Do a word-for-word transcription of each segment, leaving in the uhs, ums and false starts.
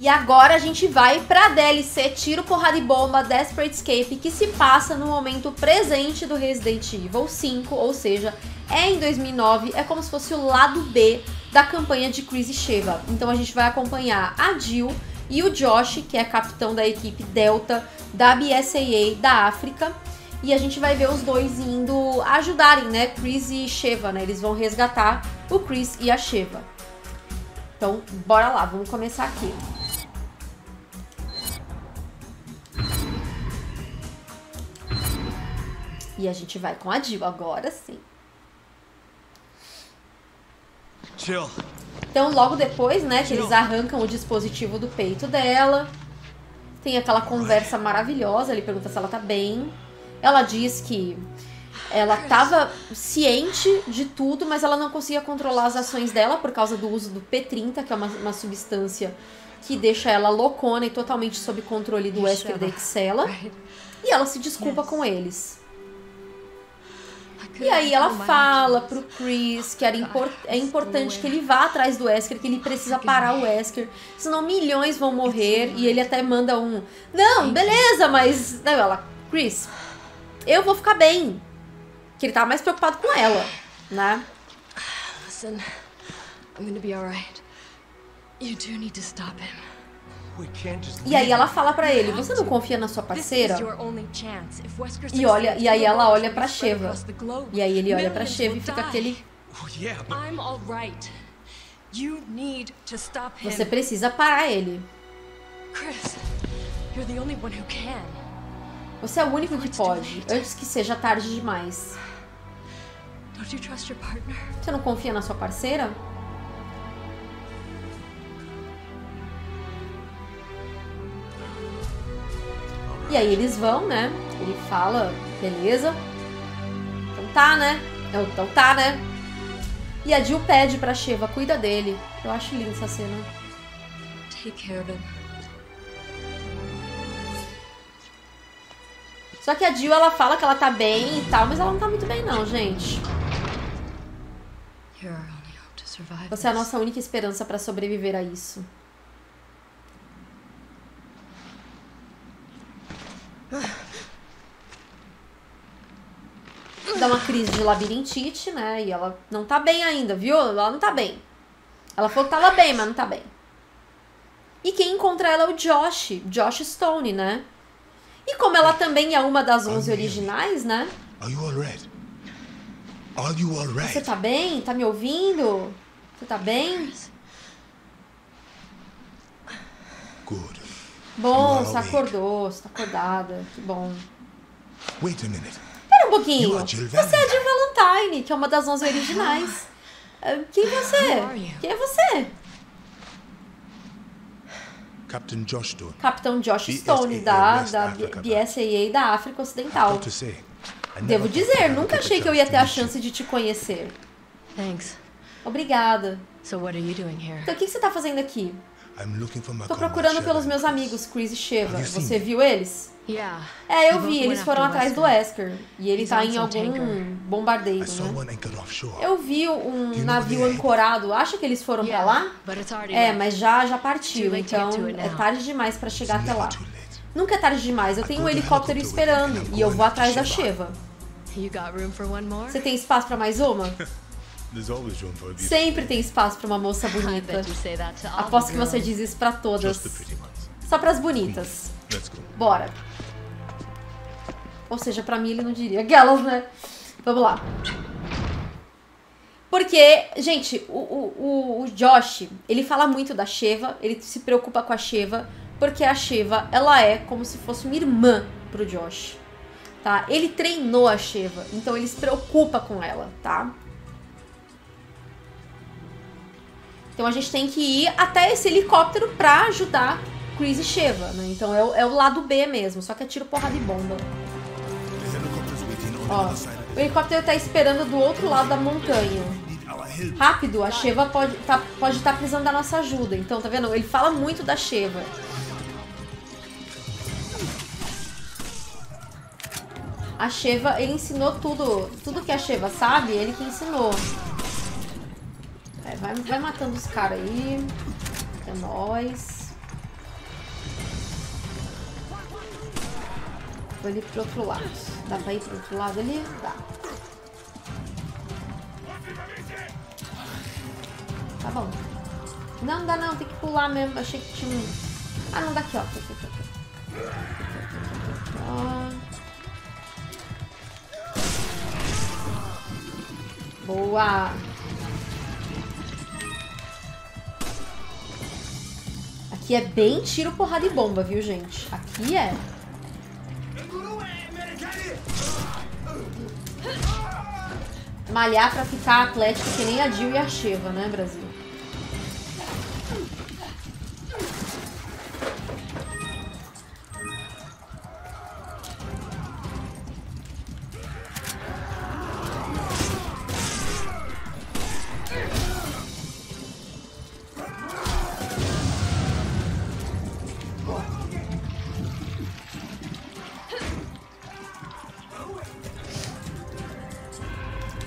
E agora a gente vai pra D L C Tiro, Porrada e Bomba Desperate Escape, que se passa no momento presente do Resident Evil cinco, ou seja, é em dois mil e nove, é como se fosse o lado B da campanha de Chris e Sheva. Então a gente vai acompanhar a Jill e o Josh, que é capitão da equipe Delta da B S A A da África, e a gente vai ver os dois indo ajudarem, né, Chris e Sheva, né, eles vão resgatar o Chris e a Sheva. Então, bora lá, vamos começar aqui. E a gente vai com a Jill agora, sim. Jill. Então, logo depois, né, que eles arrancam o dispositivo do peito dela. Tem aquela conversa maravilhosa, ele pergunta se ela tá bem. Ela diz que ela tava ciente de tudo, mas ela não conseguia controlar as ações dela por causa do uso do P trinta, que é uma, uma substância que deixa ela loucona e totalmente sob controle do Wesker da Excella. E ela se desculpa com eles. E aí ela fala pro Chris que era import é importante que ele vá atrás do Wesker, que ele precisa parar o Wesker, senão milhões vão morrer. E ele até manda um, não, beleza, mas... Não, ela, Chris, eu vou ficar bem. Que ele tava mais preocupado com ela, né? Listen, I'm gonna be alright. You do need to stop him. E aí ela fala pra ele, você não confia na sua parceira? E, olha, e aí ela olha pra Sheva. E aí ele olha pra Sheva e fica aquele... Você precisa parar ele. Você é o único que pode, antes que seja tarde demais. Você não confia na sua parceira? E aí eles vão, né? Ele fala, beleza. Então tá, né? Então tá, né? E a Jill pede pra Sheva, cuida dele. Eu acho linda essa cena. Take care of him. Só que a Jill, ela fala que ela tá bem e tal, mas ela não tá muito bem não, gente. Você é a nossa única esperança pra sobreviver a isso. Dá uma crise de labirintite, né? E ela não tá bem ainda, viu? Ela não tá bem. Ela falou que tava bem, mas não tá bem. E quem encontra ela é o Josh, Josh Stone, né? E como ela também é uma das onze originais, né? Você tá bem? Tá me ouvindo? Você tá bem? Bom, você acordou, você tá acordada, que bom. Pera um pouquinho, você é a Jill Valentine, que é uma das onze originais. Quem é você? Quem é você? Capitão Josh Stone, Capitão Josh Stone da, da B S A A da África Ocidental. Devo dizer, nunca achei que eu ia ter a chance de te conhecer. Obrigada. Então, o que você tá fazendo aqui? Tô procurando pelos meus amigos, Chris e Sheva. Você viu eles? É, eu vi. Eles foram atrás do Wesker. E ele tá em algum bombardeio, né? Eu vi um navio ancorado. Acha que eles foram pra lá? É, mas já, já partiu. Então, é tarde demais pra chegar até lá. Nunca é tarde demais. Eu tenho um helicóptero esperando. E eu vou atrás da Sheva. Você tem espaço pra mais uma? Sempre tem espaço pra uma moça bonita. Aposto que você diz isso pra todas. Só pras bonitas. Bora. Ou seja, pra mim ele não diria aquelas, né? Vamos lá. Porque, gente, o, o, o Josh, ele fala muito da Sheva. Ele se preocupa com a Sheva. Porque a Sheva, ela é como se fosse uma irmã pro Josh, tá? Ele treinou a Sheva, então ele se preocupa com ela, tá? Então a gente tem que ir até esse helicóptero pra ajudar Chris e Sheva, né? Então é o, é o lado B mesmo, só que é tiro, porrada e bomba. Ó, o helicóptero tá esperando do outro lado da montanha. Rápido, a Sheva pode tá, pode tá precisando da nossa ajuda. Então, tá vendo? Ele fala muito da Sheva. A Sheva, ele ensinou tudo, tudo que a Sheva sabe, ele que ensinou. Vai, vai matando os caras aí. É nóis. Vou ali pro outro lado. Dá pra ir pro outro lado ali? Dá. Tá bom. Não, não dá não, tem que pular mesmo. Achei que tinha um... Ah, não, dá aqui, ó. Aqui, aqui, aqui, aqui, aqui, aqui, ó. Boa! Aqui é bem tiro, porrada e bomba, viu, gente? Aqui é... Malhar pra ficar atlético que nem a Jill e a Sheva, né, Brasil?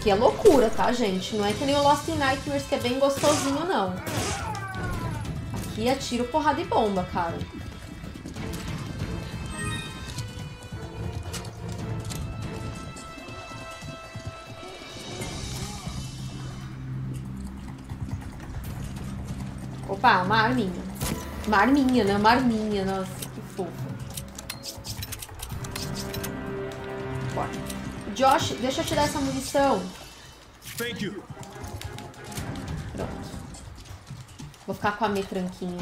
Que é loucura, tá, gente? Não é que nem o Lost in Nightmares, que é bem gostosinho, não. Aqui é tiro, porrada e bomba, cara. Opa, uma arminha. Uma arminha, né? Uma arminha, nossa, que fofa. Bora. Josh, deixa eu tirar essa munição. Thank you. Pronto. Vou ficar com a metranquinha.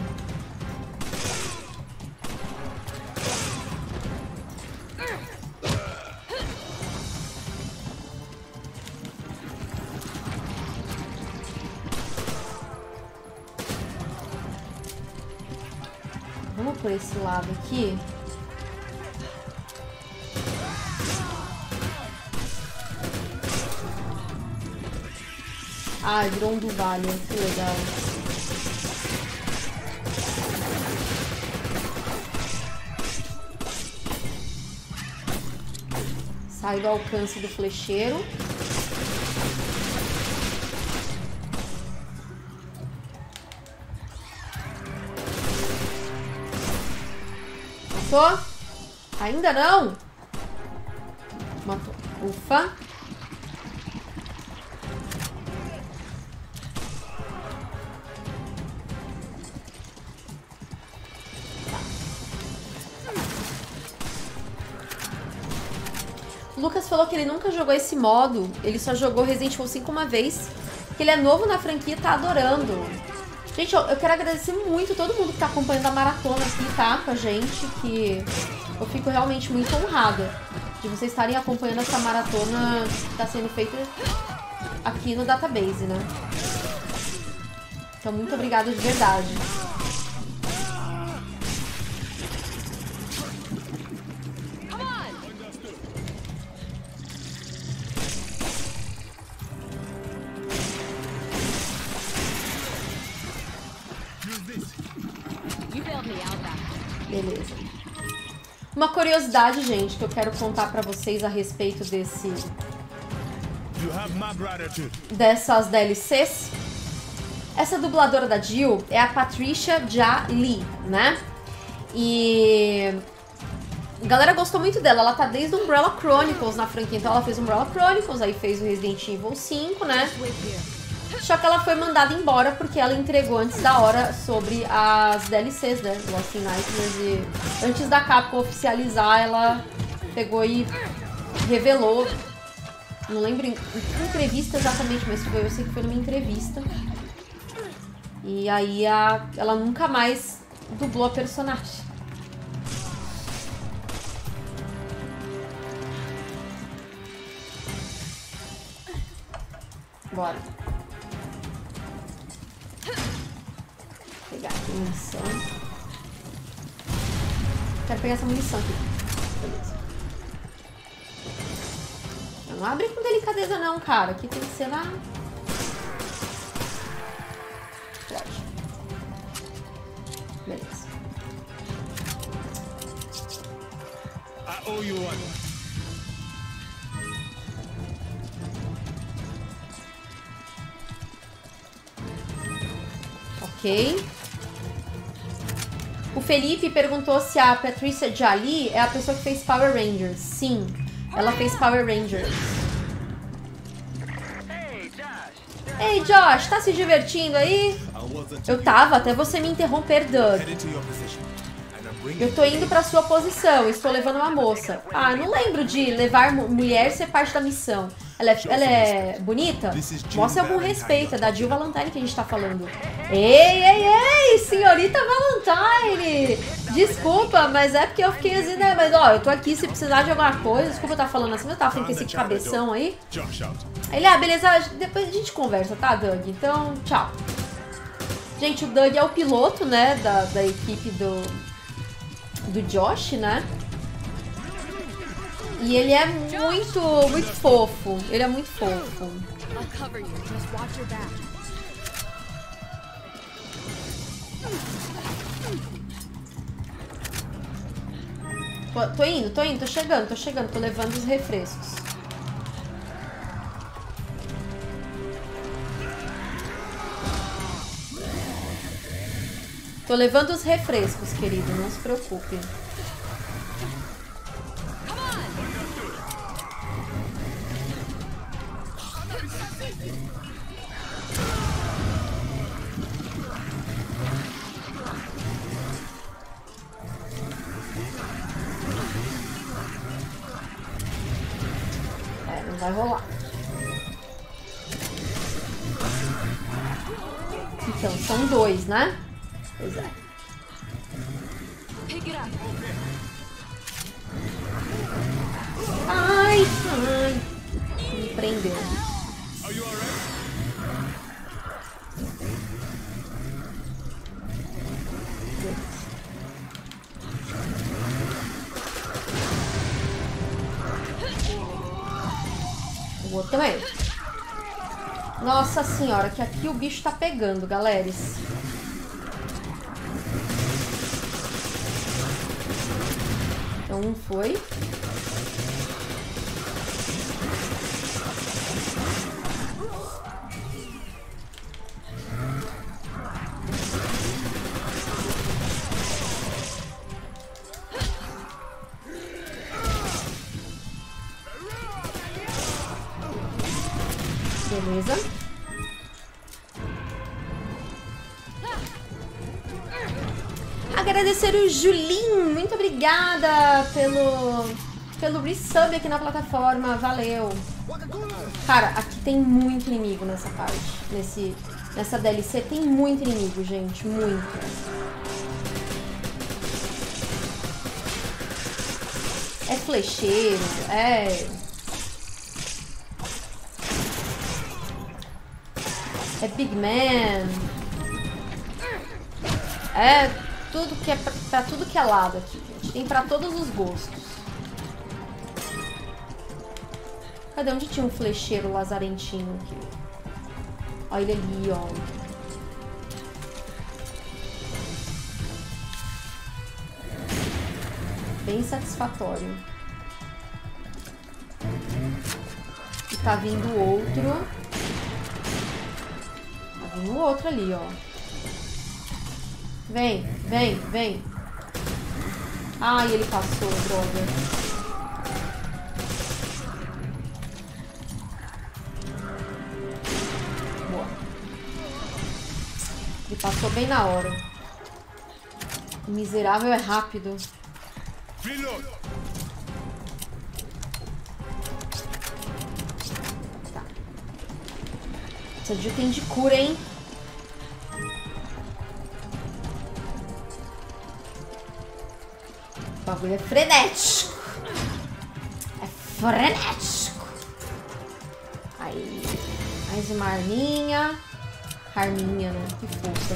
Vamos por esse lado aqui. Ah, virou um do vale, que legal. Sai do alcance do flecheiro. Matou? Ainda não? Matou. Ufa. Lucas falou que ele nunca jogou esse modo, ele só jogou Resident Evil cinco uma vez, que ele é novo na franquia e tá adorando. Gente, eu, eu quero agradecer muito todo mundo que tá acompanhando a maratona aqui, tá, com a gente, que eu fico realmente muito honrada de vocês estarem acompanhando essa maratona que tá sendo feita aqui no database, né? Então, muito obrigada de verdade. Uma curiosidade, gente, que eu quero contar pra vocês a respeito desse... Dessas D L Cs. Essa dubladora da Jill é a Patricia Ja Lee, né? E... A galera gostou muito dela, ela tá desde o Umbrella Chronicles na franquia. Então ela fez o Umbrella Chronicles, aí fez o Resident Evil cinco, né? Só que ela foi mandada embora porque ela entregou antes da hora sobre as D L Cs, né? Lost in Nightmares, e antes da Capcom oficializar, ela pegou e revelou. Não lembro em que entrevista exatamente, mas foi, eu sei que foi numa entrevista. E aí a, ela nunca mais dublou a personagem. Bora. Pegar aqui a munição. Quero pegar essa munição aqui. Beleza. Não abre com delicadeza não, cara. Aqui tem que ser na... Lógico. Beleza. I owe you one. O O Felipe perguntou se a Patricia Ja Lee é a pessoa que fez Power Rangers. Sim, ela fez Power Rangers. Ei, Josh, tá se divertindo aí? Eu tava, até você me interromper, Doug. Eu tô indo pra sua posição, estou levando uma moça. Ah, não lembro de levar mulher ser parte da missão. Ela é, ela é bonita? Mostra algum respeito, é da Jill Valentine que a gente tá falando. Ei, ei, ei, senhorita Valentine! Desculpa, mas é porque eu fiquei assim, né? Mas ó, eu tô aqui se precisar de alguma coisa. Desculpa eu tá falando assim, mas eu tava falando com esse cabeção aí. Ele, ah, beleza, depois a gente conversa, tá, Doug? Então, tchau. Gente, o Doug é o piloto, né, da, da equipe do, do Josh, né? E ele é muito, muito fofo. Ele é muito fofo. Tô, tô indo, tô indo, tô chegando, tô chegando. Tô levando os refrescos. Tô levando os refrescos, querido. Não se preocupe. Vai rolar. Então, são dois, né? Pois é. Ai, ai. Me prendeu. O outro também. Nossa senhora, que aqui o bicho tá pegando, galera. Então um foi. Beleza. Agradecer o Julinho, muito obrigada pelo pelo resub aqui na plataforma, valeu. Cara, aqui tem muito inimigo nessa parte, nesse nessa D L C tem muito inimigo, gente, muito. É flecheiro, é É Big Man. É tudo que é pra, pra tudo que é lado aqui, gente. Tem pra todos os gostos. Cadê? Onde tinha um flecheiro lazarentinho aqui? Olha ele ali, ó. Bem satisfatório. E tá vindo outro. No outro ali, ó. Vem, vem, vem. Ai, ele passou, droga. Boa. Ele passou bem na hora. O miserável é rápido. Tá. Essa dia tem de cura, hein? O bagulho é frenético. É frenético. Aí. Mais uma arminha. Arminha, né? Que fofa.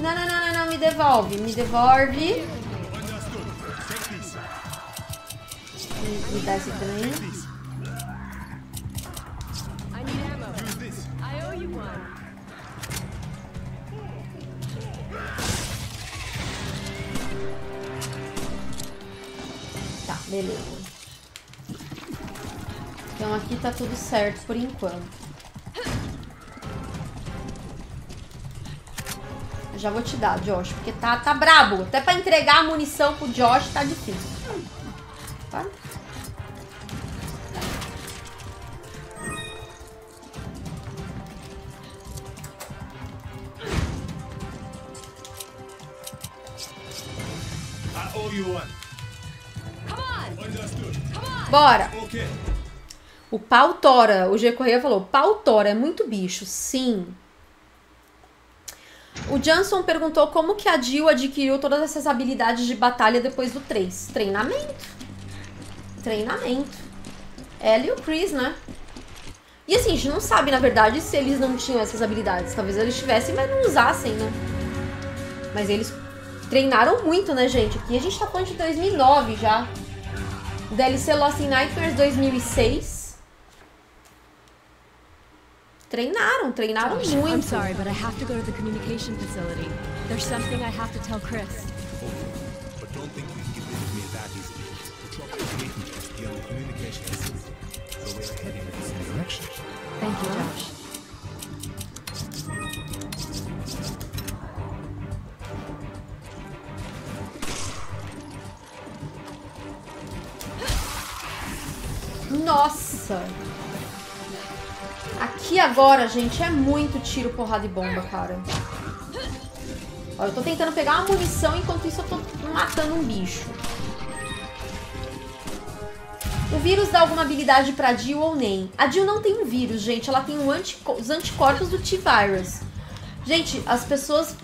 Não, não, não, não, não. Me devolve. Me devolve. Me, me dá esse trem. Beleza. Então aqui tá tudo certo por enquanto. Já vou te dar, Josh, porque tá, tá brabo. Até pra entregar a munição pro Josh tá difícil. Tá? Bora! O pau tora. O G Correia falou, pau tora, é muito bicho. Sim. O Johnson perguntou como que a Jill adquiriu todas essas habilidades de batalha depois do três. Treinamento. Treinamento. Ela e o Chris, né? E assim, a gente não sabe, na verdade, se eles não tinham essas habilidades. Talvez eles tivessem, mas não usassem, né? Mas eles treinaram muito, né, gente? Aqui a gente tá falando de dois mil e nove já. D L C Lost in Nightmares dois mil e seis. Treinaram, treinaram Josh, muito. I'm sorry, but I have to go to the communication facility. There's something I have to tell Chris. But don't think we can get rid of me that easy. The trouble is getting to the communication facility. So we're heading in the same direction. Thank you, Josh. Nossa! Aqui agora, gente, é muito tiro, porrada e bomba, cara. Ó, eu tô tentando pegar uma munição, enquanto isso eu tô matando um bicho. O vírus dá alguma habilidade pra Jill ou nem? A Jill não tem um vírus, gente. Ela tem um antico- os anticorpos do T-Virus. Gente, as pessoas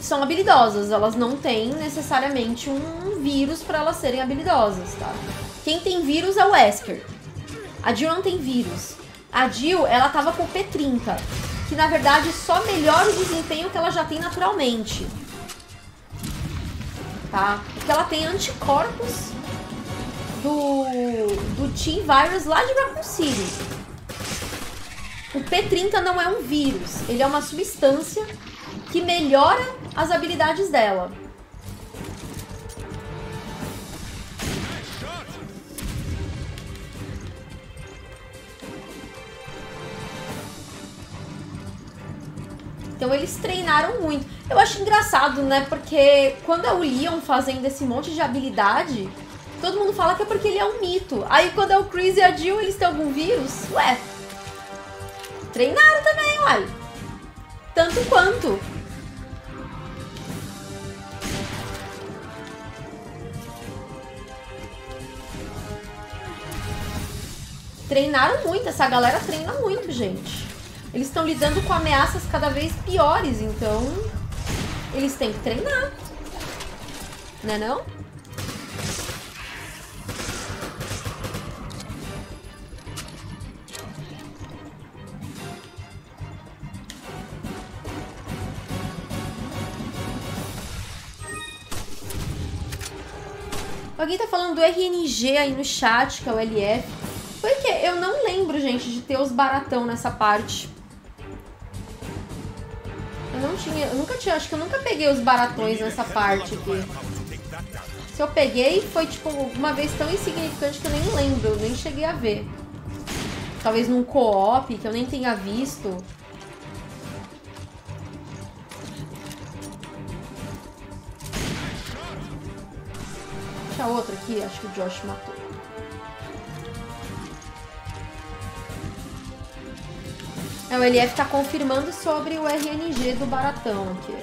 são habilidosas. Elas não têm necessariamente um vírus pra elas serem habilidosas, tá? Quem tem vírus é o Wesker. A Jill não tem vírus. A Jill, ela tava com o P trinta, que na verdade só melhora o desempenho que ela já tem naturalmente. Tá? Porque ela tem anticorpos do, do T-Virus lá de Raccoon City. O P trinta não é um vírus, ele é uma substância que melhora as habilidades dela. Então eles treinaram muito. Eu acho engraçado, né? Porque quando é o Leon fazendo esse monte de habilidade, todo mundo fala que é porque ele é um mito. Aí quando é o Chris e a Jill, eles têm algum vírus? Ué. Treinaram também, uai. Tanto quanto. Treinaram muito. Essa galera treina muito, gente. Eles estão lidando com ameaças cada vez piores, então eles têm que treinar, né não? Alguém tá falando do R N G aí no chat, que é o L F. Porque eu não lembro, gente, de ter os baratão nessa parte. Não tinha, eu nunca tinha, acho que eu nunca peguei os baratões nessa parte aqui. Se eu peguei, foi tipo uma vez tão insignificante que eu nem lembro, eu nem cheguei a ver. Talvez num co-op, que eu nem tenha visto. Tinha outra aqui, acho que o Josh matou. É, o L F tá confirmando sobre o R N G do baratão aqui.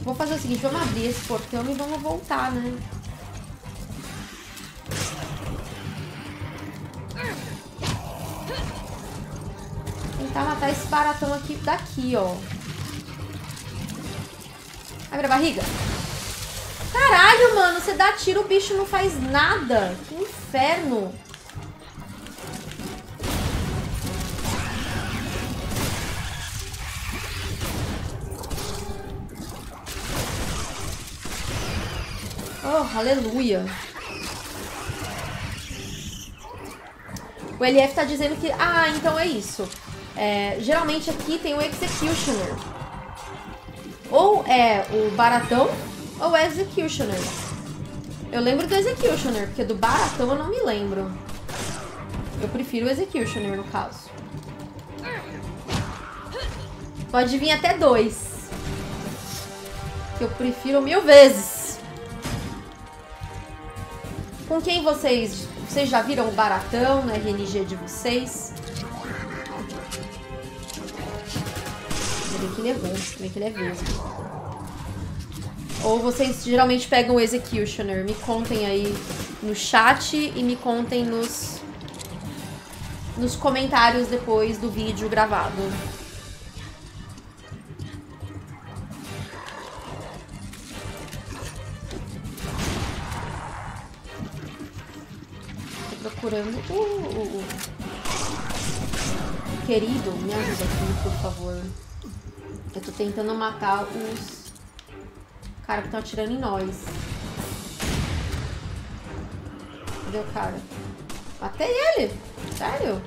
Vou fazer o seguinte, vamos abrir esse portão e vamos voltar, né? Tentar matar esse baratão aqui daqui, ó. Abre a barriga. Caralho, mano, você dá tiro, o bicho não faz nada. Que inferno. Oh, aleluia. O L F tá dizendo que... Ah, então é isso. É, geralmente aqui tem o Executioner. Ou é o baratão... ou Executioner. Eu lembro do Executioner, porque do baratão eu não me lembro. Eu prefiro o Executioner, no caso. Pode vir até dois. Que eu prefiro mil vezes. Com quem vocês... Vocês já viram o baratão no R N G de vocês? Bem que levante, bem que levante. Ou vocês geralmente pegam o Executioner. Me contem aí no chat e me contem nos... Nos comentários depois do vídeo gravado. Tô procurando o... Uh, uh, uh. Querido, me ajuda aqui, por favor. Eu tô tentando matar os... Cara, que estão atirando em nós. Cadê o cara? Matei ele! Sério?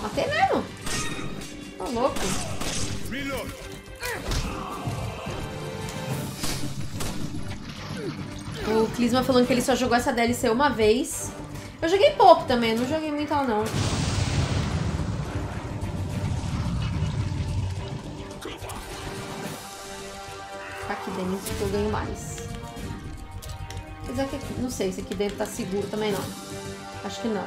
Matei mesmo! Tô louco! O Clisma falando que ele só jogou essa D L C uma vez. Eu joguei pouco também, não joguei muito ela não. Aqui dentro que eu ganho mais. Apesar que aqui, não sei se aqui dentro tá seguro também não. Acho que não.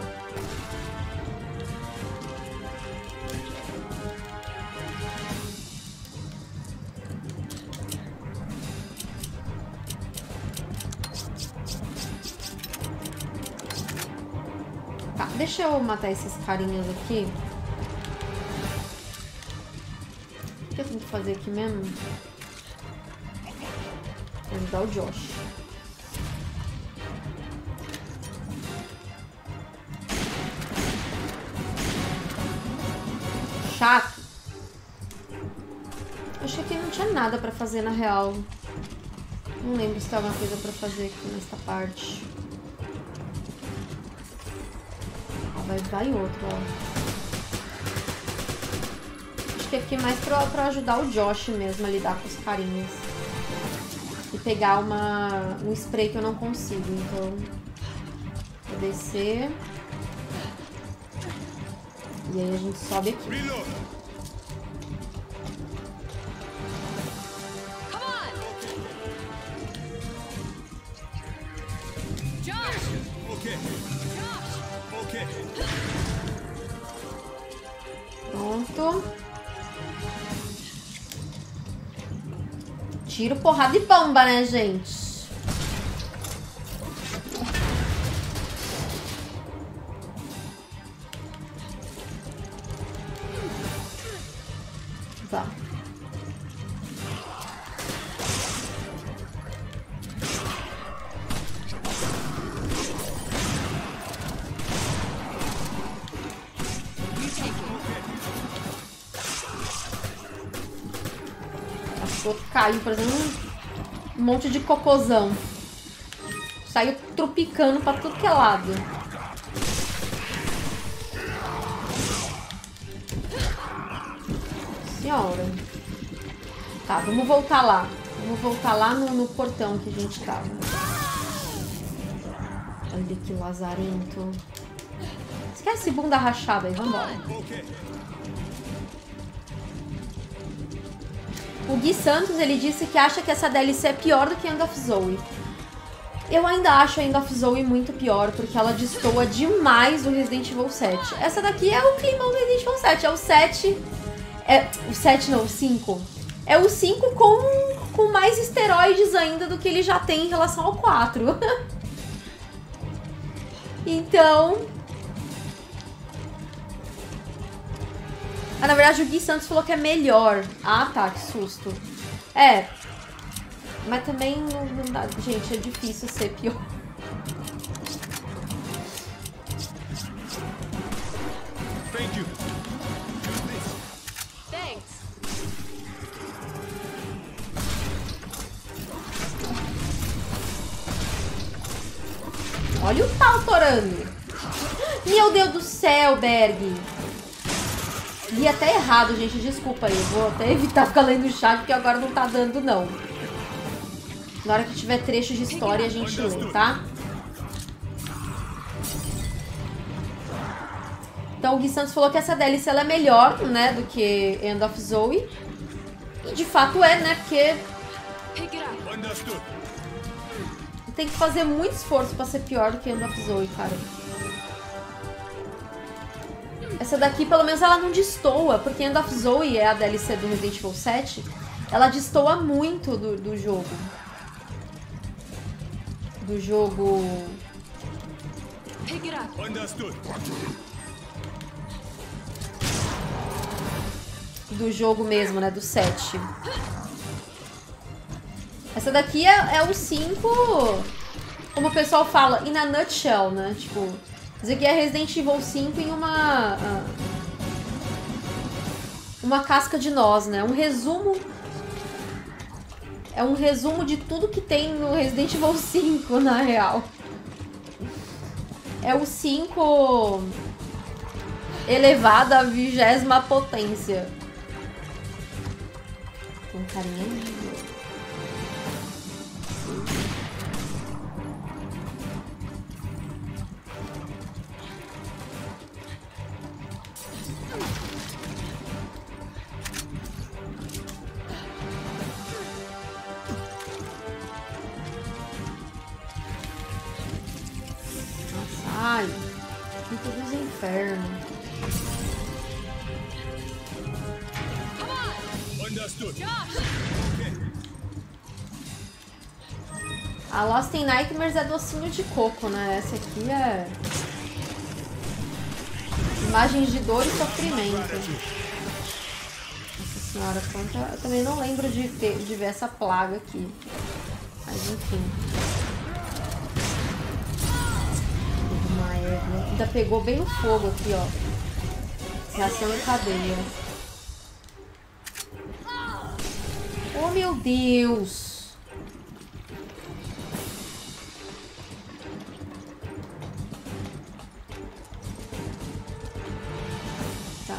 Tá, deixa eu matar esses carinhas aqui. O que eu tenho que fazer aqui mesmo? Ajudar o Josh. Chato. Acho que aqui não tinha nada pra fazer na real. Não lembro se tem alguma coisa pra fazer aqui nesta parte. Vai dar em outro, ó. Acho que aqui é mais pra, pra ajudar o Josh mesmo a lidar com os carinhas. E pegar uma, um spray que eu não consigo, então vou descer e aí a gente sobe aqui. Pronto. Tiro, porrada e bomba, né, gente? Tá. Caiu, por exemplo, um monte de cocôzão. Saiu tropicando pra tudo que é lado. Senhora. Tá, vamos voltar lá. Vamos voltar lá no, no portão que a gente tava. Olha que lazarento. Esquece bunda rachada aí, vambora. O Gui Santos, ele disse que acha que essa D L C é pior do que End of Zoe. Eu ainda acho End of Zoe muito pior, porque ela destoa demais do Resident Evil sete. Essa daqui é o clima do Resident Evil sete, é o sete... É, o sete não, o cinco. É o cinco com, com mais esteroides ainda do que ele já tem em relação ao quatro. Então... Ah, na verdade o Gui Santos falou que é melhor. Ah, tá, que susto. É. Mas também não, não dá. Gente, é difícil ser pior. Thank you. Thanks. Olha o pau torando. Meu Deus do céu, Berg. Li até errado, gente. Desculpa aí. Vou até evitar ficar lendo o chat, porque agora não tá dando, não. Na hora que tiver trecho de história, a gente lê, tá? Então o Gui Santos falou que essa D L C ela é melhor, né, do que End of Zoe. E de fato é, né, porque tem que fazer muito esforço pra ser pior do que End of Zoe, cara. Essa daqui, pelo menos, ela não destoa, porque End of Zoe é a D L C do Resident Evil sete. Ela destoa muito do, do jogo. Do jogo... Do jogo mesmo, né? Do sete. Essa daqui é, é o cinco, como o pessoal fala, in a nutshell, né? Tipo, isso aqui é Resident Evil cinco em uma... Uma casca de noz, né? Um resumo... É um resumo de tudo que tem no Resident Evil cinco, na real. É o cinco elevado à vigésima potência. Tem um carinha lindo. Ai, muito dos infernos. A Lost in Nightmares é docinho de coco, né? Essa aqui é... Imagens de dor e sofrimento. Nossa senhora, quanta... Eu também não lembro de, ter, de ver essa plaga aqui. Mas enfim... Ainda pegou bem o fogo aqui, ó. Reação em cadeia. Oh, meu Deus! Tá.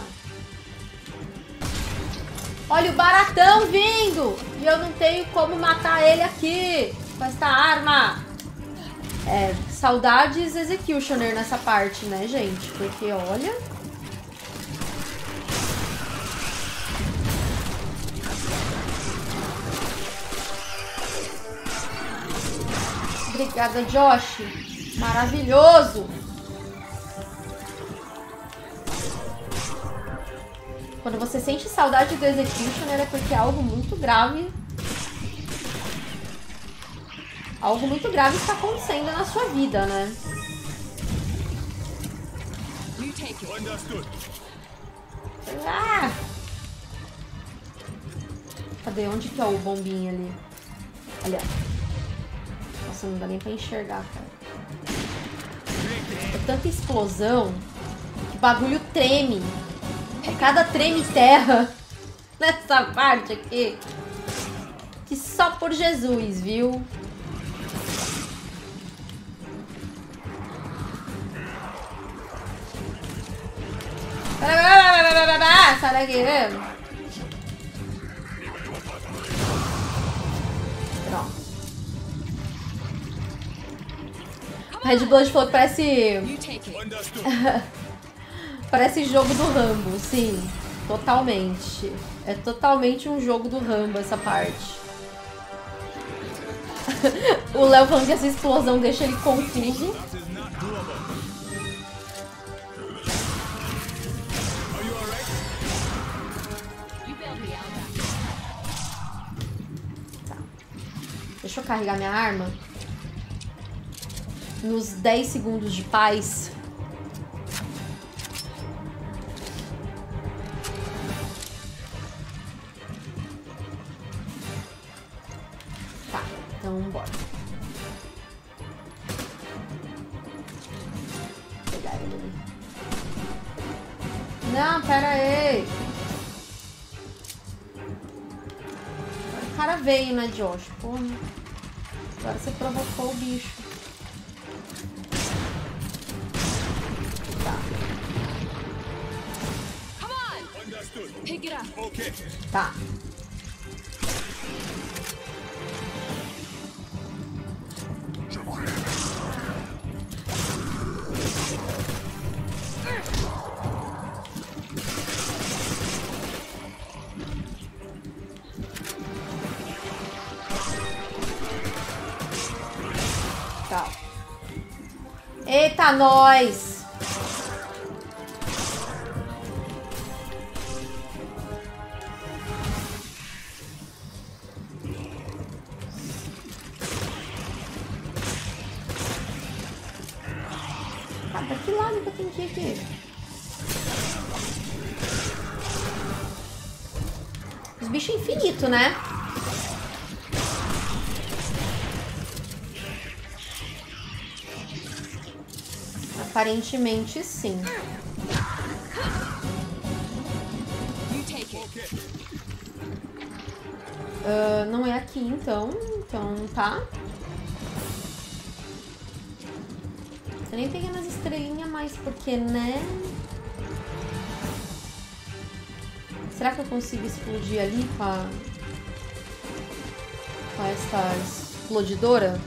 Olha o baratão vindo! E eu não tenho como matar ele aqui com esta arma! É, saudades Executioner nessa parte, né, gente? Porque, olha... Obrigada, Josh! Maravilhoso! Quando você sente saudade do Executioner é porque é algo muito grave... Algo muito grave está acontecendo na sua vida, né? Ah! Cadê? Onde que é o bombinho ali? Olha. Nossa, não dá nem pra enxergar, cara. É tanta explosão que o bagulho treme. É cada treme terra nessa parte aqui. Que só por Jesus, viu? Sai daqui, né? Pronto. Red Blood falou que parece... parece jogo do Rambo, sim. Totalmente. É totalmente um jogo do Rambo essa parte. O Léo falando que essa explosão deixa ele confuso. Deixa eu carregar minha arma. Nos dez segundos de paz. Tá, então bora. Vou pegar ele ali. Não, pera aí. O cara veio, né, Josh? Porra. Agora você provocou o bicho. Tá. Tá. pra nós. Ah, pra que lado que eu tenho que ir aqui? Os bichos infinitos, né? Aparentemente sim. Uh, não é aqui então, então tá. Eu nem peguei nas estrelinhas mais porque, né? Será que eu consigo explodir ali com a, com essa explodidora?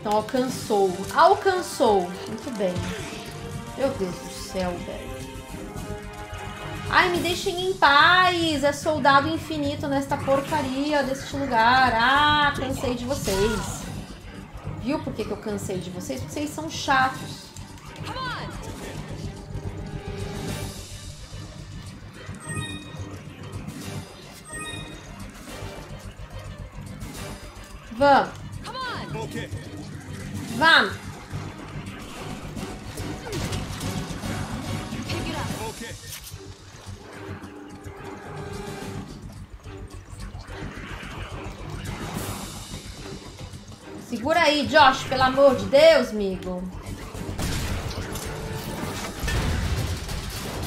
Então alcançou, alcançou, muito bem. Meu Deus do céu, velho. Ai, me deixem em paz, é soldado infinito nesta porcaria deste lugar. Ah, cansei de vocês. Viu por que que eu cansei de vocês? Porque vocês são chatos. Vamos. Vamos! Segura aí, Josh, pelo amor de Deus, amigo.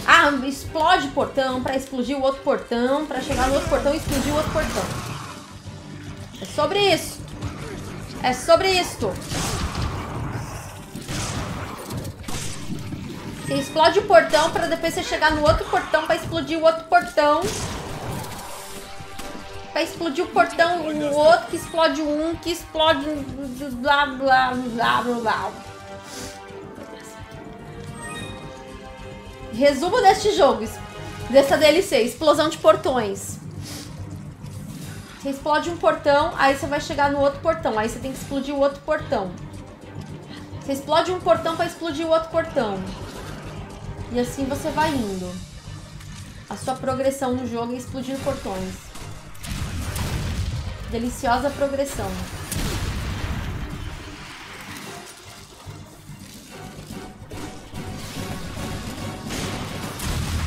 Ah, explode o portão pra explodir o outro portão, pra chegar no outro portão e explodir o outro portão. É sobre isso. É sobre isto. Você explode o portão para depois você chegar no outro portão para explodir o outro portão. Para explodir o portão, o outro que explode um, que explode blá blá blá blá blá. Resumo deste jogo, dessa D L C, explosão de portões. Você explode um portão, aí você vai chegar no outro portão, aí você tem que explodir o outro portão. Você explode um portão para explodir o outro portão. E assim você vai indo. A sua progressão no jogo é explodir portões. Deliciosa progressão.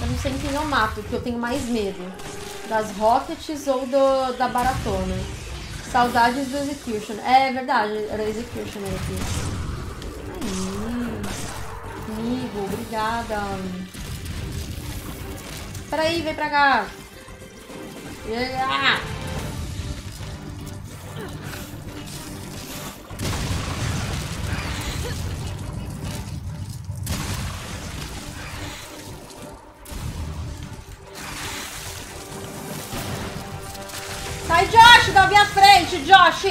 Eu não sei quem eu mato, porque eu tenho mais medo. Das Rockets ou do, da Baratona. Saudades do Execution. É verdade, era Execution aqui. Ai, amigo, obrigada. Peraí, vem pra cá. Yeah. Sai, Josh, da minha frente, Josh!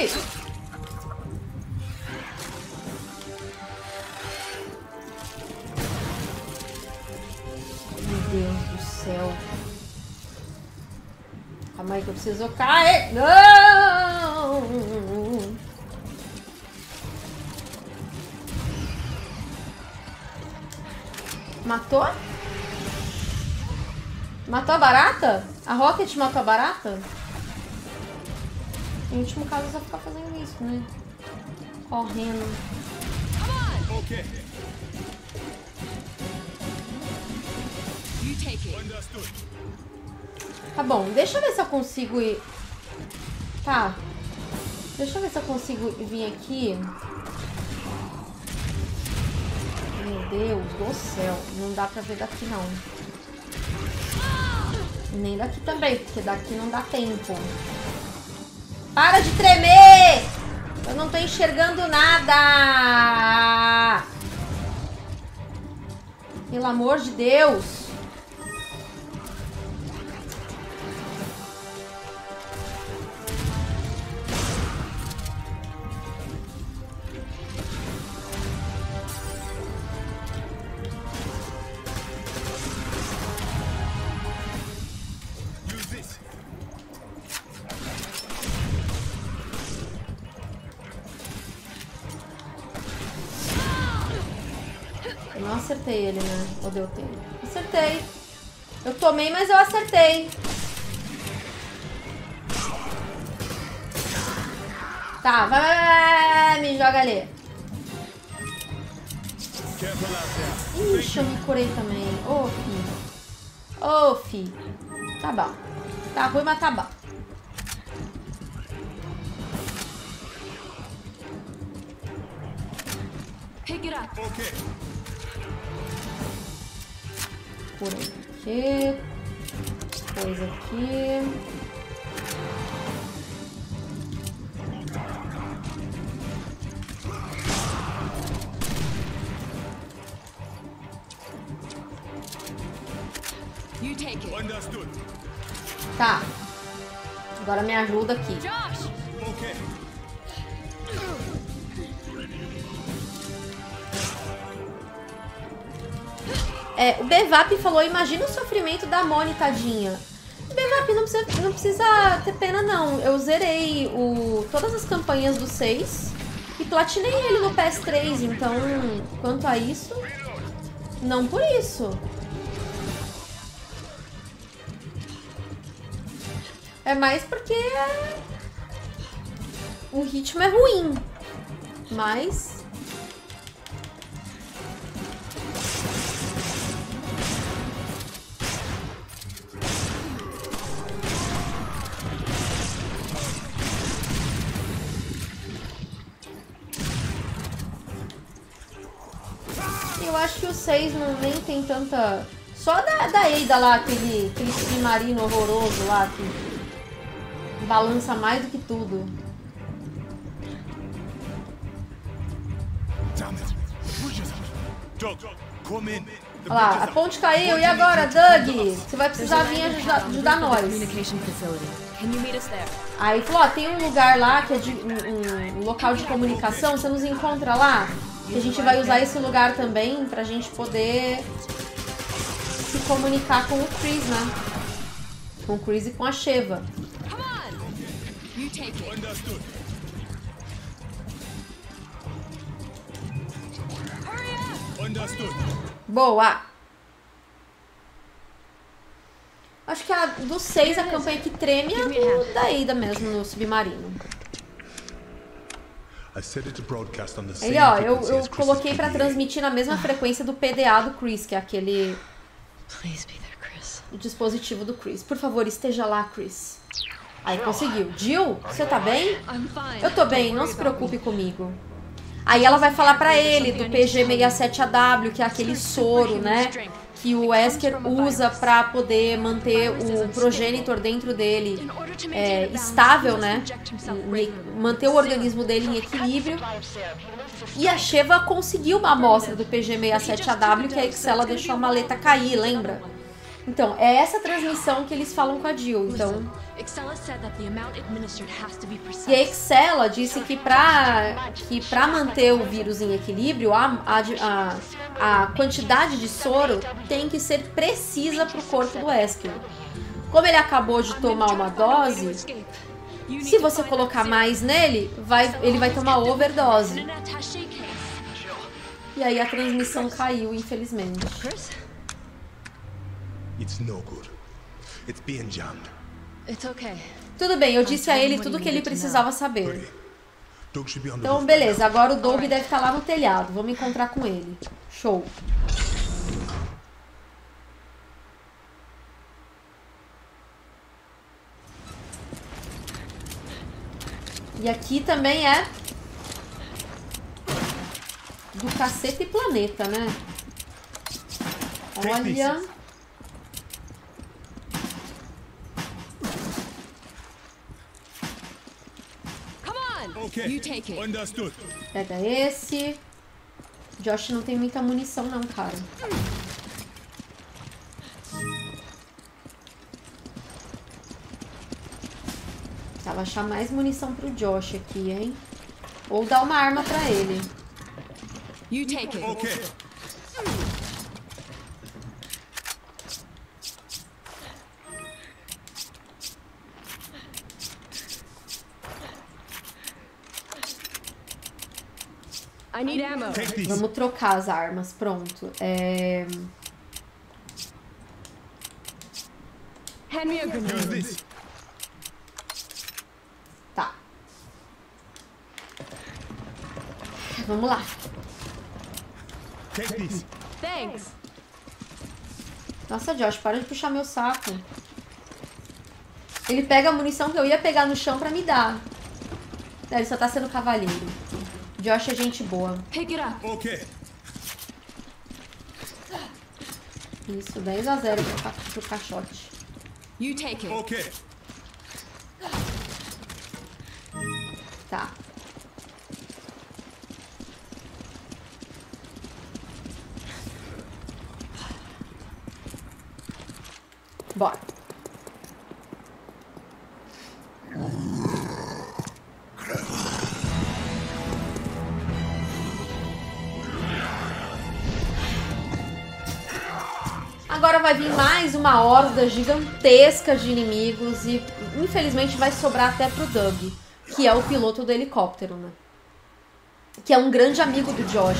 Meu Deus do céu. Calma aí que eu preciso cair. Não! Matou? Matou a barata? A Rocket matou a barata? No último caso, eu só ficar fazendo isso, né? Correndo. Tá bom, deixa eu ver se eu consigo ir... Tá. Deixa eu ver se eu consigo vir aqui. Meu Deus do céu. Não dá pra ver daqui, não. Nem daqui também, porque daqui não dá tempo. Para de tremer! Eu não tô enxergando nada! Pelo amor de Deus! acertei ele, né? Ou deu tempo? Acertei. Eu tomei, mas eu acertei. Tá, vai, vai, vai, me joga ali. Ixi, eu me curei também. Ô, fi. Ô, fi. Tá bom. Tá ruim, mas tá bom. Ok. Por aqui. Coisa aqui. Tá. Agora me ajuda aqui. Josh. Okay. É, o Bevap falou, imagina o sofrimento da Moni, tadinha. Bevap, não precisa, não precisa ter pena, não. Eu zerei o, todas as campanhas do seis e platinei ele no P S três, então, quanto a isso, não por isso. É mais porque o ritmo é ruim, mas eu acho que o seis não nem tem tanta, só da, da Eida lá, aquele, aquele submarino horroroso lá que balança mais do que tudo. Olha lá, a ponte caiu. E agora, Doug? Você vai precisar vir ajudar, ajudar nós. Aí falou, ó, tem um lugar lá que é de, um, um local de comunicação. Você nos encontra lá? Que a gente vai usar esse lugar também pra gente poder se comunicar com o Chris, né? Com o Chris e com a Sheva. Boa! Acho que a do seis, a campanha que treme é a da Ada mesmo, no submarino. Ele, ó, eu, eu coloquei pra transmitir na mesma frequência do P D A do Chris, que é aquele... o dispositivo do Chris. Por favor, esteja lá, Chris. Aí conseguiu. Jill, você tá bem? Eu tô bem, não se preocupe comigo. Aí ela vai falar pra ele do P G sessenta e sete A W, que é aquele soro, né? Que o Wesker usa pra poder manter o progenitor dentro dele é, estável, né? Manter o organismo dele em equilíbrio. E a Sheva conseguiu uma amostra do P G sessenta e sete A W, que a Excella deixou a maleta cair, lembra? Então, é essa transmissão que eles falam com a Jill, então... E a Excella disse que pra, que pra manter o vírus em equilíbrio, a, a, a, a quantidade de soro tem que ser precisa pro corpo do Wesker. Como ele acabou de tomar uma dose, se você colocar mais nele, vai, ele vai tomar overdose. E aí a transmissão caiu, infelizmente. Tudo bem, eu disse a ele tudo o que ele precisava saber. Então, beleza, agora o Doug deve estar lá no telhado. Vamos encontrar com ele. Show. E aqui também é do cacete e planeta, né? Olha... Pega esse. Josh não tem muita munição não, cara. Tá, vou achar mais munição pro Josh aqui, hein? Ou dar uma arma pra ele. You take it. Okay. I need ammo. Vamos trocar as armas, pronto. É... Hand me a grenade. Tá. Vamos lá. Take this. Thanks. Nossa, Josh, para de puxar meu saco. Ele pega a munição que eu ia pegar no chão pra me dar. Ele só tá sendo cavalheiro. Josh é gente boa. Pick it up. Okay. Isso, dez a zero pro, pro caixote. You take it. Okay. Tá. Bora. Agora vai vir mais uma horda gigantesca de inimigos e infelizmente vai sobrar até pro Doug, que é o piloto do helicóptero, né? Que é um grande amigo do Josh.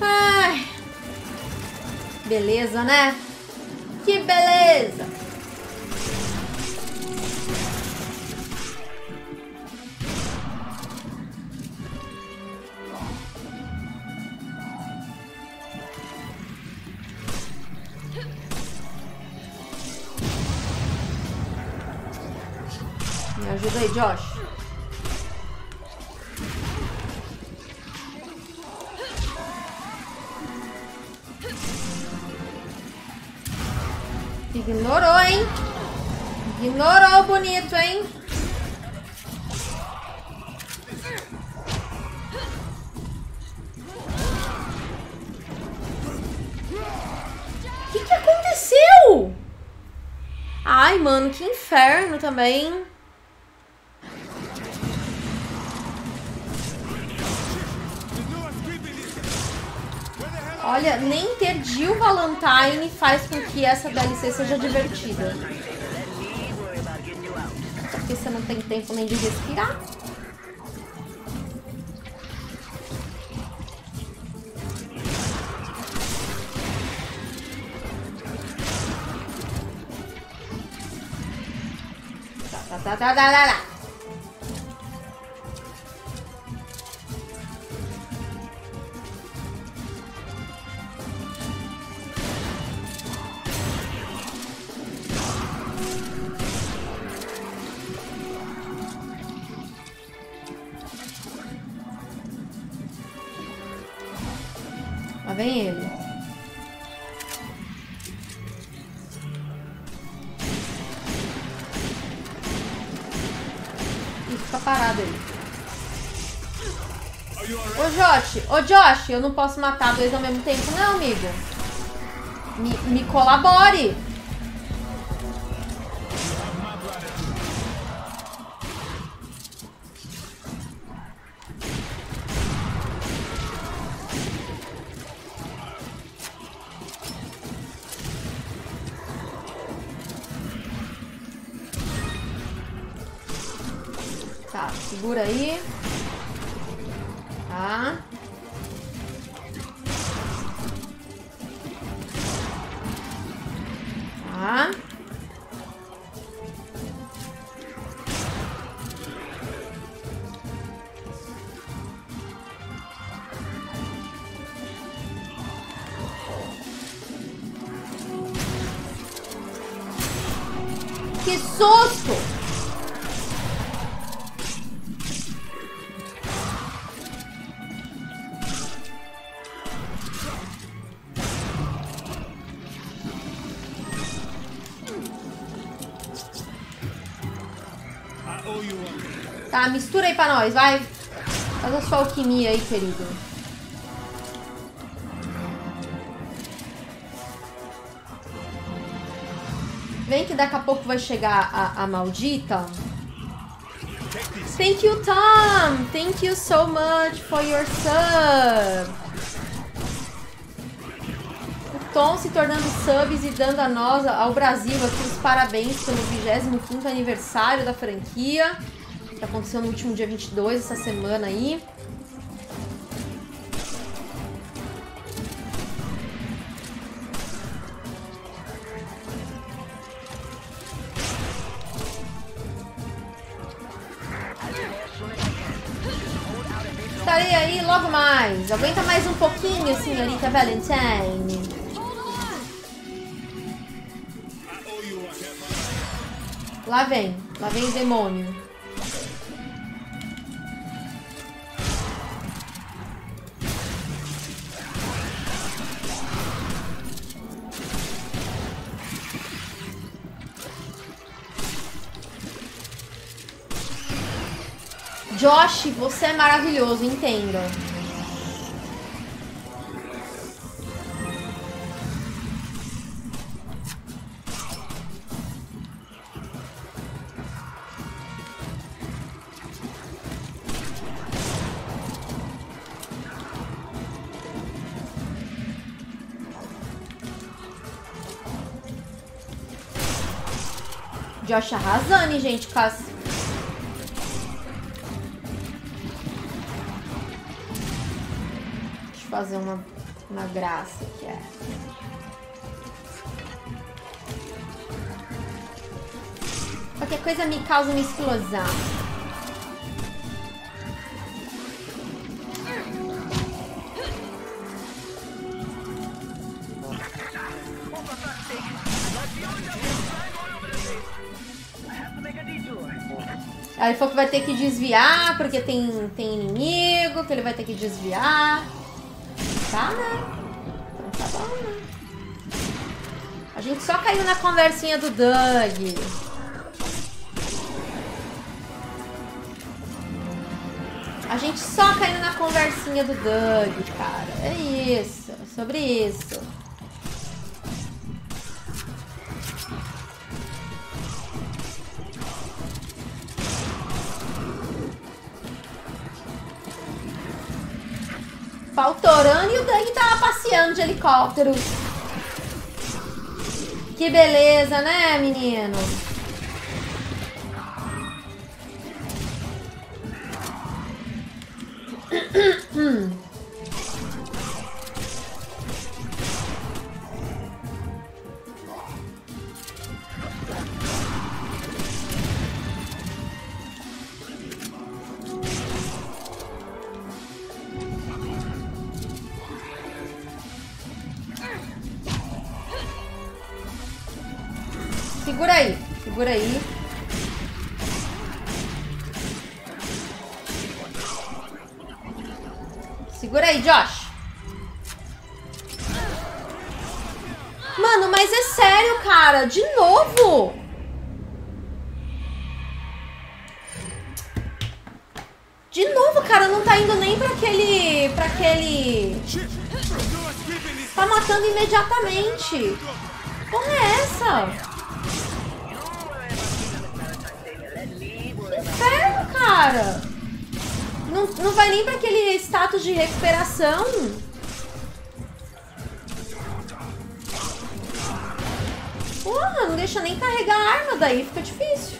Ai, beleza, né? Que beleza! Me ajuda aí, Josh. Ignorou, hein? Ignorou bonito, hein? O que, que aconteceu? Ai, mano, que inferno também. Olha, nem ter Jill Valentine faz com que essa D L C seja divertida. Porque você não tem tempo nem de respirar. Tá, tá, tá, tá, tá, tá, tá. Vem ele. Ih, fica parado aí. Ô Josh, ô Josh, eu não posso matar dois ao mesmo tempo não, amigo. Me, me colabore. Tá, segura aí. Tá. Tá. Que susto! Tá, mistura aí pra nós, vai. Faz a sua alquimia aí, querido. Vem que daqui a pouco vai chegar a, a maldita. Thank you, Tom! Thank you so much for your sub! O Tom se tornando subs e dando a nós, ao Brasil, aqui os parabéns pelo vigésimo quinto aniversário da franquia. Que aconteceu no último dia vinte e dois, essa semana aí. Estarei aí logo mais. Aguenta mais um pouquinho, senhorita Valentine. Lá vem. Lá vem o demônio. Josh, você é maravilhoso, entenda. Josh arrasando, gente, quase. Fazer uma, uma graça que é. Qualquer coisa me causa uma explosão. Aí ele falou que vai ter que desviar porque tem, tem inimigo, que ele vai ter que desviar. Tá, né? Então tá bom, né? A gente só caiu na conversinha do Doug. A gente só caiu na conversinha do Doug, cara. É isso. É sobre isso. Pautorando e o Doug tava passeando de helicóptero. Que beleza, né, menino? Segura aí, segura aí. Segura aí, Josh. Mano, mas é sério, cara. De novo? De novo, cara. Não tá indo nem pra aquele... Pra aquele... Tá matando imediatamente. Porra é essa? Inferno, cara! Não, não vai nem pra aquele status de recuperação. Porra, não deixa nem carregar a arma daí, fica difícil.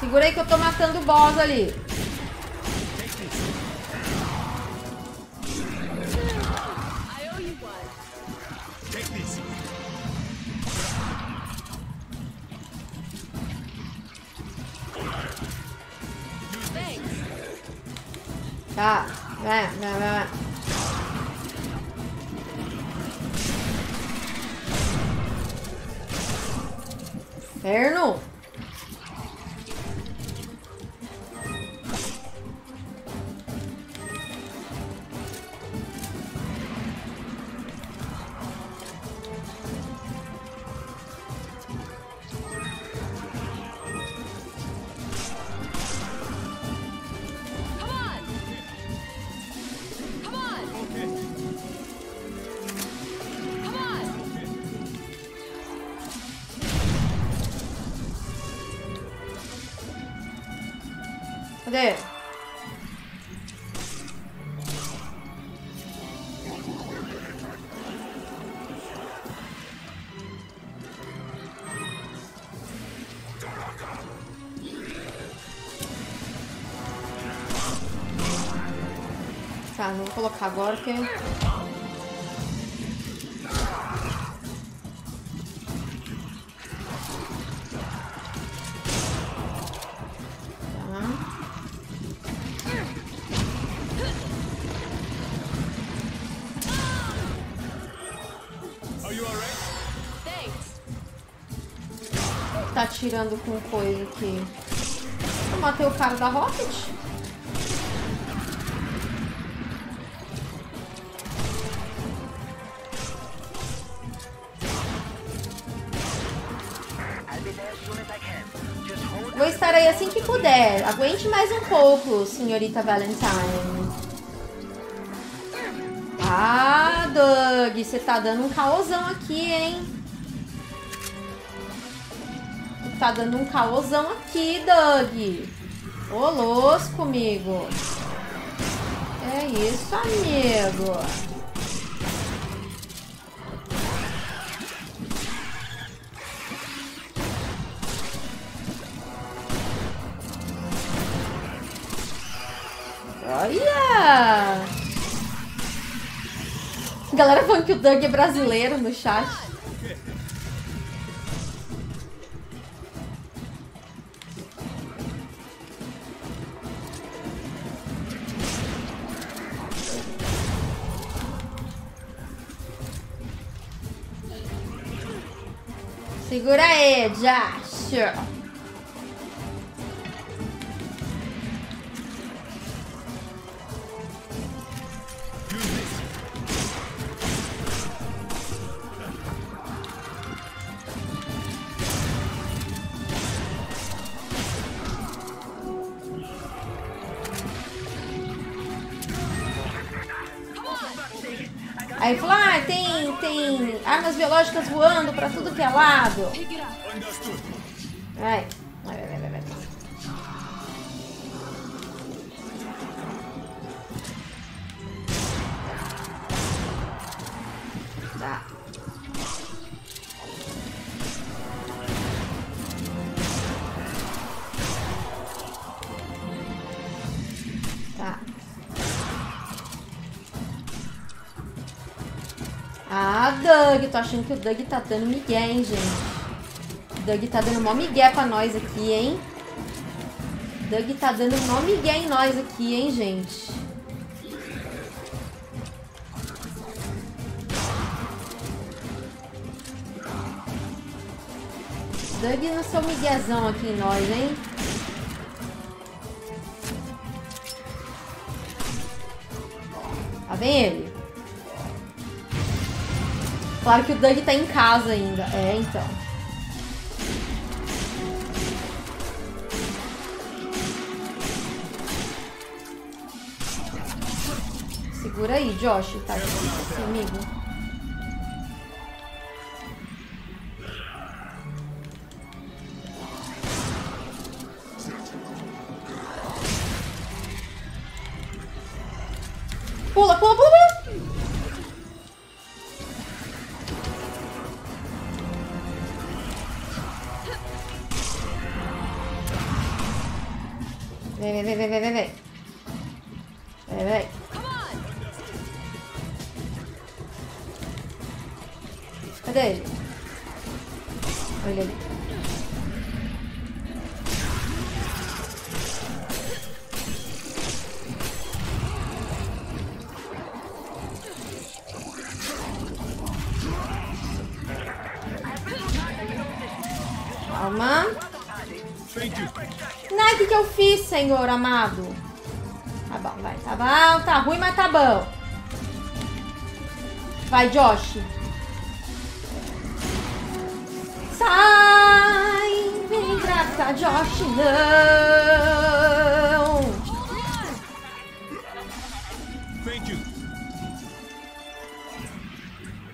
Segura aí que eu tô matando o boss ali. Tá, vai, vai, vai. Inferno! Cadê? Tá, não vou colocar agora porque... Tá atirando com coisa aqui. Eu matei o cara da Rocket. Vou estar aí assim que puder. Aguente mais um pouco, senhorita Valentine. Ah, Doug, você tá dando um caosão aqui, hein? Tá dando um caosão aqui, Doug. Ô, louco comigo. É isso, amigo. Olha! A galera falando que o Doug é brasileiro no chat. Segura aí, Josh. Aí falou, ah, tem, tem armas biológicas voando pra tudo que é lado. Vai, vai, vai, vai, vai. Tá. Tá. Ah, Doug, tô achando que o Doug tá dando migué, hein, gente? Doug tá dando mó migué pra nós aqui, hein? Doug tá dando mó migué em nós aqui, hein, gente? Doug no seu miguezão aqui em nós, hein? Tá vendo ele? Claro que o Doug tá em casa ainda. É, então. Segura aí, Josh. Tá aqui, amigo. Pula, pula, pula, pula. Vem, vem, vem, vem, vem, vem. Vem, vem. Cadê ele? Olha ele. Não, o que que eu fiz, senhor amado? Tá bom, vai. Tá bom, tá ruim, mas tá bom. Vai, Josh. Sai! Vem graça, Josh, não!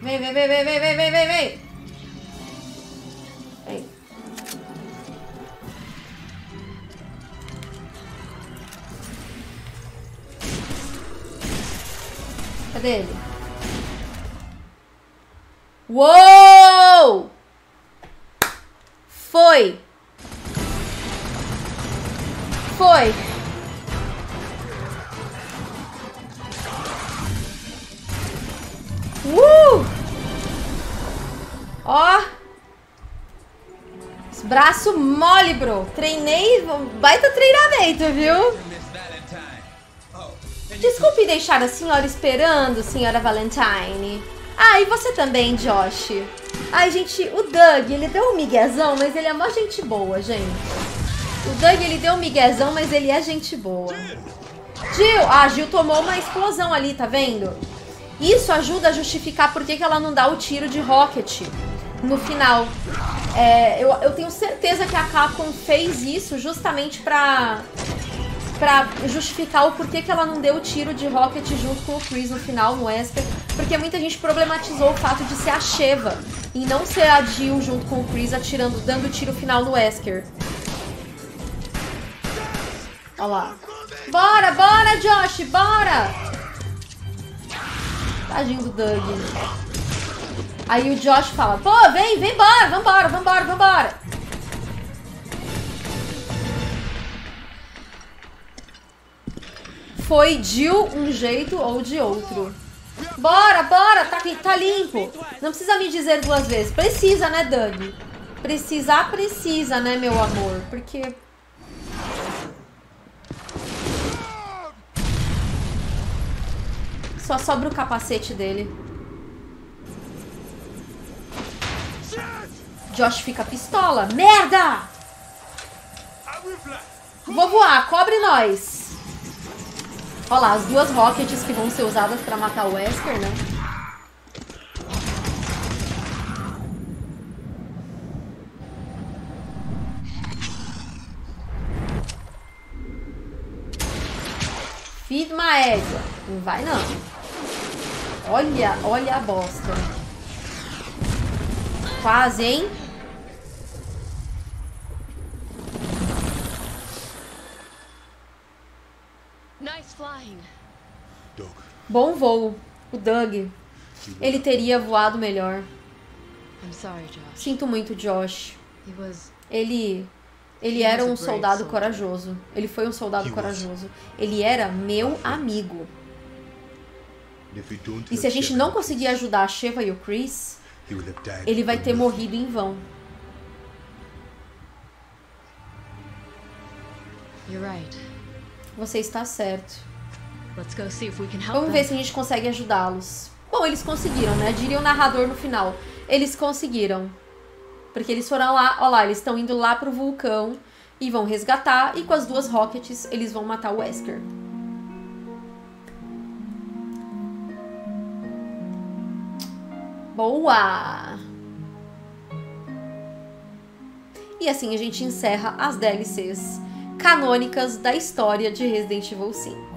Vem, vem, vem, vem, vem, vem, vem, vem, vem! Vem. Cadê ele? Uou! Foi! Foi! Uh! Ó! Os braços mole, bro! Treinei, baita treinamento, viu? Desculpe deixar a senhora esperando, senhora Valentine. Ah, e você também, Josh. Ai, gente, o Doug, ele deu um miguezão, mas ele é mó gente boa, gente. O Doug, ele deu um miguezão, mas ele é gente boa. Jill! Ah, Jill tomou uma explosão ali, tá vendo? Isso ajuda a justificar por que que ela não dá o tiro de rocket no final. É, eu, eu tenho certeza que a Capcom fez isso justamente pra... pra justificar o porquê que ela não deu o tiro de rocket junto com o Chris no final, no Wesker. Porque muita gente problematizou o fato de ser a Sheva e não ser a Jill junto com o Chris atirando, dando o tiro final no Wesker. Olha lá. Bora, bora, Josh, bora! Tadinho do Doug. Aí o Josh fala, pô, vem, vem embora, vambora, vambora, vambora. Foi de um jeito ou de outro. Bora, bora, tá, tá limpo. Não precisa me dizer duas vezes. Precisa, né, Doug? Precisar, precisa, né, meu amor? Porque... só sobra o capacete dele. Josh fica pistola. Merda! Vou voar, cobre nós. Olha lá, as duas rockets que vão ser usadas pra matar o Wesker, né? Feed my egg. Não vai, não. Olha, olha a bosta. Quase, hein? Bom voo. O Doug, ele teria voado melhor. Sinto muito, Josh. Ele, ele era um soldado corajoso. Ele foi um soldado corajoso. Ele era meu amigo. E se a gente não conseguir ajudar a Sheva e o Chris, ele vai ter morrido em vão. Você está certo. Vamos ver se a gente consegue ajudá-los. Bom, eles conseguiram, né? Diria o narrador no final. Eles conseguiram. Porque eles foram lá, ó lá, eles estão indo lá pro vulcão e vão resgatar. E com as duas rockets, eles vão matar o Wesker. Boa! E assim a gente encerra as D L Cs canônicas da história de Resident Evil cinco.